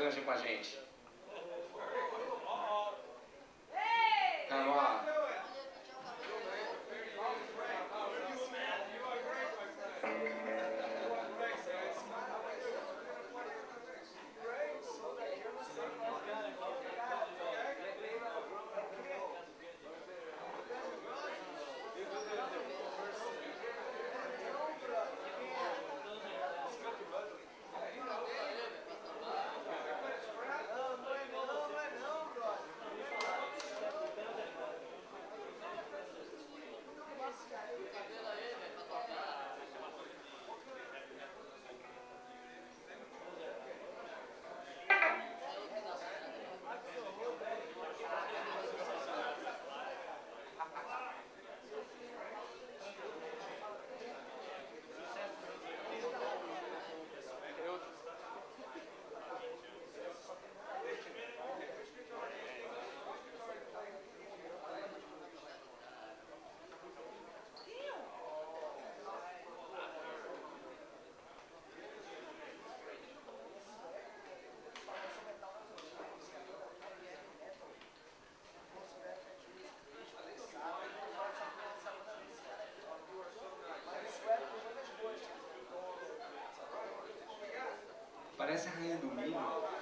canja com a gente. Come on. Parece a rainha do milho.